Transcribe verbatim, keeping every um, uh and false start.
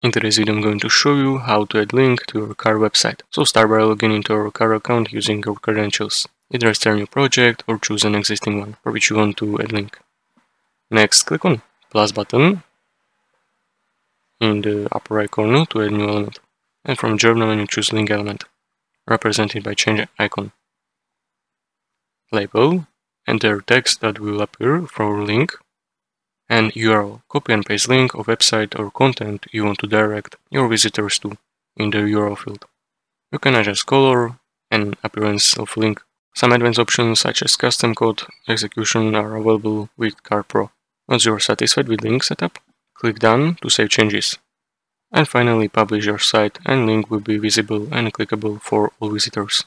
In today's video I'm going to show you how to add link to your Carrd website. So start by logging into your Carrd account using your credentials. Either start a new project or choose an existing one for which you want to add link. Next, click on plus button in the upper right corner to add new element. And from journal menu choose link element, represented by change icon. Label, enter text that will appear for link. And U R L. Copy and paste link of website or content you want to direct your visitors to in the U R L field. You can adjust color and appearance of link. Some advanced options such as custom code execution are available with Carrd Pro. Once you are satisfied with link setup, click Done to save changes. And finally, publish your site and link will be visible and clickable for all visitors.